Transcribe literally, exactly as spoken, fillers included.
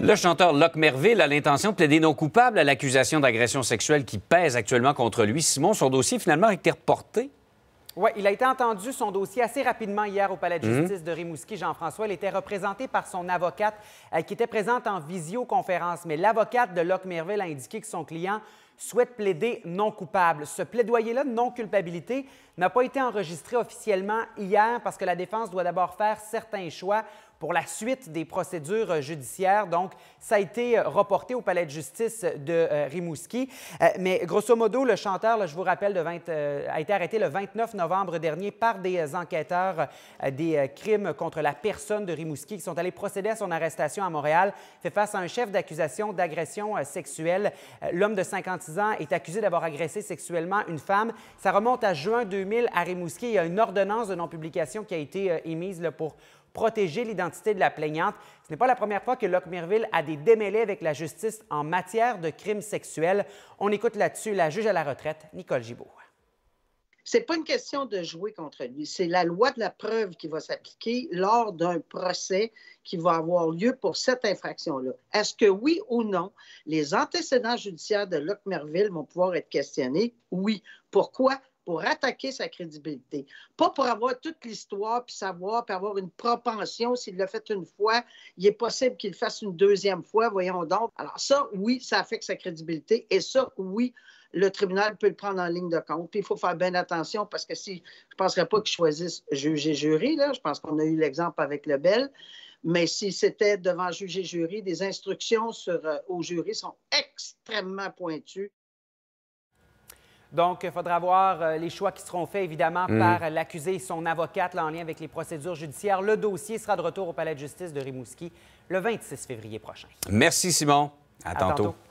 Le chanteur Luck Mervil a l'intention de plaider non coupable à l'accusation d'agression sexuelle qui pèse actuellement contre lui. Simon, son dossier finalement a été reporté. Oui, il a été entendu, son dossier, assez rapidement hier au palais de justice mmh. de Rimouski. Jean-François, il était représenté par son avocate euh, qui était présente en visioconférence. Mais l'avocate de Luck Mervil a indiqué que son client souhaite plaider non coupable. Ce plaidoyer-là de non-culpabilité n'a pas été enregistré officiellement hier parce que la défense doit d'abord faire certains choix pour la suite des procédures judiciaires. Donc, ça a été reporté au palais de justice de euh, Rimouski. Euh, mais grosso modo, le chanteur, là, je vous rappelle, de vingt, euh, a été arrêté le vingt-neuf novembre dernier par des enquêteurs euh, des euh, crimes contre la personne de Rimouski qui sont allés procéder à son arrestation à Montréal. Fait face à un chef d'accusation d'agression euh, sexuelle. Euh, L'homme de cinquante-six ans est accusé d'avoir agressé sexuellement une femme. Ça remonte à juin deux mille à Rimouski. Il y a une ordonnance de non-publication qui a été euh, émise là, pour protéger l'identité de la plaignante. Ce n'est pas la première fois que Luck Mervil a des démêlés avec la justice en matière de crimes sexuels. On écoute là-dessus la juge à la retraite, Nicole Gibault. C'est pas une question de jouer contre lui. C'est la loi de la preuve qui va s'appliquer lors d'un procès qui va avoir lieu pour cette infraction-là. Est-ce que oui ou non, les antécédents judiciaires de Luck Mervil vont pouvoir être questionnés? Oui. Pourquoi? Pour attaquer sa crédibilité. Pas pour avoir toute l'histoire, puis savoir, puis avoir une propension. S'il l'a fait une fois, il est possible qu'il le fasse une deuxième fois, voyons donc. Alors ça, oui, ça affecte sa crédibilité. Et ça, oui, le tribunal peut le prendre en ligne de compte. Puis il faut faire bien attention, parce que si, je ne penserais pas qu'ils choisissent juge et jury, là. Je pense qu'on a eu l'exemple avec Lebel. Mais si c'était devant juge et jury, des instructions sur, euh, au jury sont extrêmement pointues. Donc, il faudra voir les choix qui seront faits, évidemment, mmh. par l'accusé et son avocate là, en lien avec les procédures judiciaires. Le dossier sera de retour au palais de justice de Rimouski le vingt-six février prochain. Merci, Simon. À, à tantôt. tantôt.